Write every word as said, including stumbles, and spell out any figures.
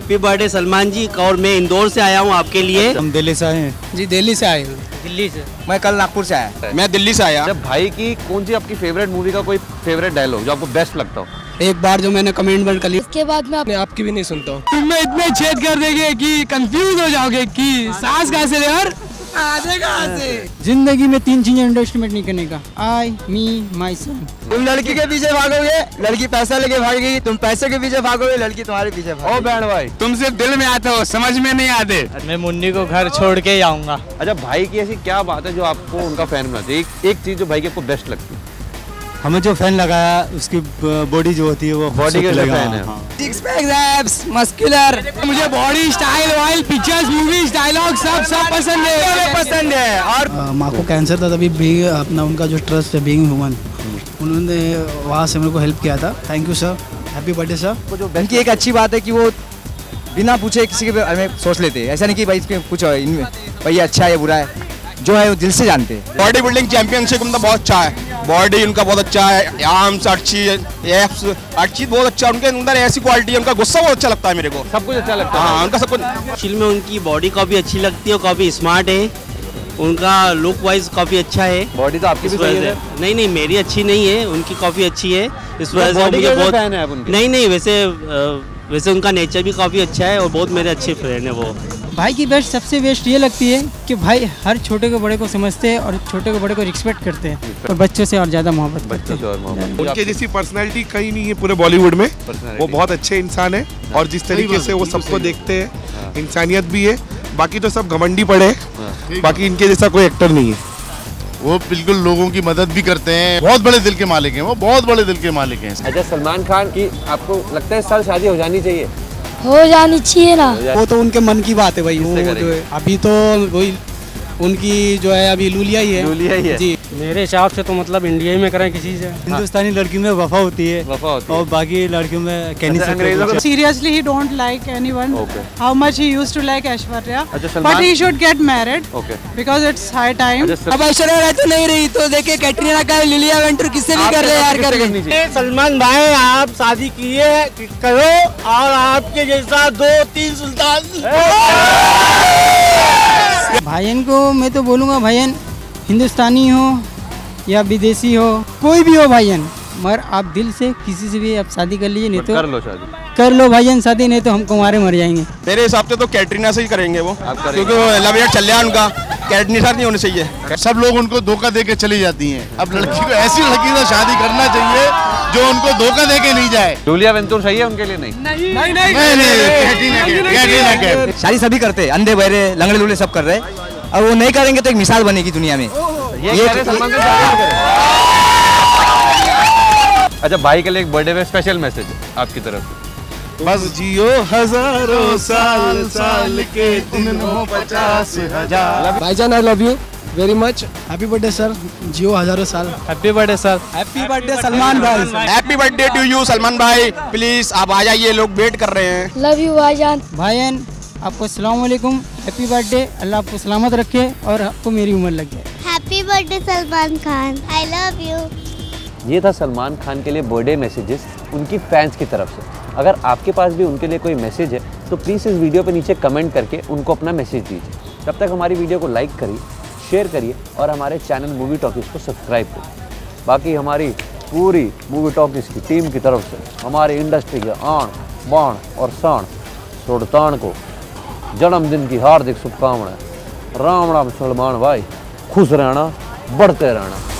Happy birthday Salman जी। और मैं इंदौर से आया हूँ आपके लिए। हम दिल्ली से आए हैं जी। दिल्ली से आए हैं। दिल्ली से। मैं कल नागपुर से आया। मैं दिल्ली से आया। जब भाई की कौन सी आपकी फेवरेट मूवी का कोई फेवरेट डायलॉग जो आपको बेस्ट लगता हो? एक बार जो मैंने कमेंट बंद कर ली, इसके बाद मैं अपने आपकी भी नहीं सुनता हूँ। तुम में इतने छेद कर देंगे कि कंफ्यूज हो जाओगे कि सांस कहाँ से यार आधे कहाँ से। जिंदगी में तीन चीजें अंडरस्टिमेट नहीं करने का, आई मी माई सन। तुम लड़की के पीछे भागोगे, लड़की पैसा लेके भागेगी। तुम पैसे के पीछे भागोगे, लड़की तुम्हारे पीछे भागेगी। ओ बहन भाई, तुम सिर्फ दिल में आते हो, समझ में नहीं आते। मैं मुन्नी को घर छोड़ के ही आऊंगा। अच्छा भाई की ऐसी क्या बात है जो आपको उनका फैन बनाती है? एक चीज जो भाई की आपको बेस्ट लगती है? हमें जो फैन लगाया उसकी बॉडी जो होती है वो बॉडी के फैन है। Six pack, abs, muscular. मुझे बॉडी स्टाइल, वाइल, पिक्चर्स, मूवीज, डायलॉग सब सब पसंद है पसंद है। और माँ को कैंसर था तभी भी अपना उनका जो ट्रस्ट है बीइंग ह्यूमन, उन्होंने वहाँ से मेरे को हेल्प किया था। Thank you sir, happy birthday sir. उनकी एक अच्छी बात है कि वो बिना पूछे किसी के हमें सोच लेते हैं। ऐसा नहीं कि भाई इसमें कुछ भाई अच्छा है बुरा है, जो है वो दिल से जानते हैं। बॉडी बिल्डिंग चैंपियनशिप उनका बहुत अच्छा है, बॉडी उनका बहुत अच्छा है, आर्म्स अच्छी, एप्स अच्छी, बहुत अच्छा उनके अंदर ऐसी क्वालिटी है। उनका गुस्सा बहुत अच्छा लगता है मेरे को, सब कुछ अच्छा लगता है। हाँ उनका सब कुछ। फिल्म में उनकी बॉडी काफ़ी अच्छी लगती है, काफ़ी स्मार्ट है, उनका लुक वाइज काफ़ी अच्छा है। बॉडी तो आपकी भी सही है? नहीं नहीं, मेरी अच्छी नहीं है, उनकी काफ़ी अच्छी है। इस वजह से मुझे बहुत नहीं नहीं वैसे वैसे उनका नेचर भी काफ़ी अच्छा है और बहुत मेरे अच्छे फ्रेंड है वो। भाई की बेस्ट सबसे बेस्ट ये लगती है कि भाई हर छोटे को बड़े को समझते हैं और छोटे को बड़े को रिस्पेक्ट करते हैं और बच्चों से और ज़्यादा मोहब्बत करते हैं। उनके जैसी पर्सनालिटी कहीं नहीं है पूरे बॉलीवुड में। वो बहुत अच्छे इंसान है और जिस तरीके से वो सबको देखते हैं, इंसानियत भी है। बाकी तो सब घमंडी पड़े, बाकी इनके जैसा कोई एक्टर नहीं है। वो बिल्कुल लोगों की मदद भी करते हैं, बहुत बड़े दिल के मालिक हैं वो, बहुत बड़े दिल के मालिक हैं। अच्छा सलमान खान की आपको लगता है सर शादी हो जानी चाहिए? हो जानी चाहिए ना, वो तो उनके मन की बात है भाई। वो जो है अभी तो वही उनकी जो है अभी लूलिया ही है, लूलिया ही है जी। मेरे हिसाब से तो मतलब इंडिया में करें किसी से। हिंदुस्तानी लड़कियों में वफा होती है, वफा होती है और बाकी लड़कियों में कैन नहीं। Seriously he don't like anyone, how much he used to like Aishwarya, but he should get married because it's high time. अब ऐश्वर्या तो नहीं रही तो देखिए कैटरीना का लिलिया वेंटर किससे भी कर रहे हैं। सलमान भाई आप शादी किए करो और आपके जैसा दो तीन सुल्तान। भाईन को मैं तो बोलूँगा भाईन हिंदुस्तानी हो या विदेशी हो कोई भी हो भाईजान, मगर आप दिल से किसी से भी आप शादी कर लीजिए, नहीं तो कर लो शादी, कर लो भाईजान शादी, नहीं तो हम कुंवारे मर जाएंगे। मेरे हिसाब से तो कैटरीना से ही करेंगे वो, क्योंकि वो लव यार चल रहा है उनका, कैटरीना नहीं होने चाहिए। सब लोग उनको धोखा दे के चली जाती हैं, अब लड़की को ऐसी लड़की से शादी करना चाहिए जो उनको धोखा दे के नहीं जाए। जूलिया वेंटूर सही है उनके लिए? नहीं, शादी सभी करते, अंधे बहरे लंगड़े लूले सब कर रहे हैं, और वो नहीं करेंगे तो एक मिसाल बनेगी दुनिया में। ये ये करे, सलमान करे। अच्छा भाई के लिए एक बर्थडे में स्पेशल मैसेज आपकी तरफ? बस जियो हजारों साल, साल के दिनों पचास हजार। भाईजान I love you very much, happy birthday sir, जियो हजारों साल। Happy birthday sir, happy birthday Salman भाई। Happy birthday to you Salman भाई, प्लीज आप आ जाइए, लोग वेट कर रहे हैं। लव यू भाईजान। भाईजान आपको अस्सलाम वालेकुम, हैप्पी बर्थडे, अल्लाह आपको सलामत रखे और आपको मेरी उम्र लग जाए। Happy birthday Salman Khan, I love you. ये था सलमान खान के लिए बर्थडे मैसेजेस उनकी फैंस की तरफ से। अगर आपके पास भी उनके लिए कोई मैसेज है तो प्लीज़ इस वीडियो पे नीचे कमेंट करके उनको अपना मैसेज दीजिए। तब तक हमारी वीडियो को लाइक करिए, शेयर करिए और हमारे चैनल मूवी टॉकीज़ को सब्सक्राइब करिए। बाकी हमारी पूरी मूवी टॉकीज़ की टीम की तरफ से हमारे इंडस्ट्री के आण बाण और शाण सोड़ताण को जन्मदिन की हार्दिक शुभकामनाएं। राम राम सलमान भाई, खुश रहना, बढ़ते रहना।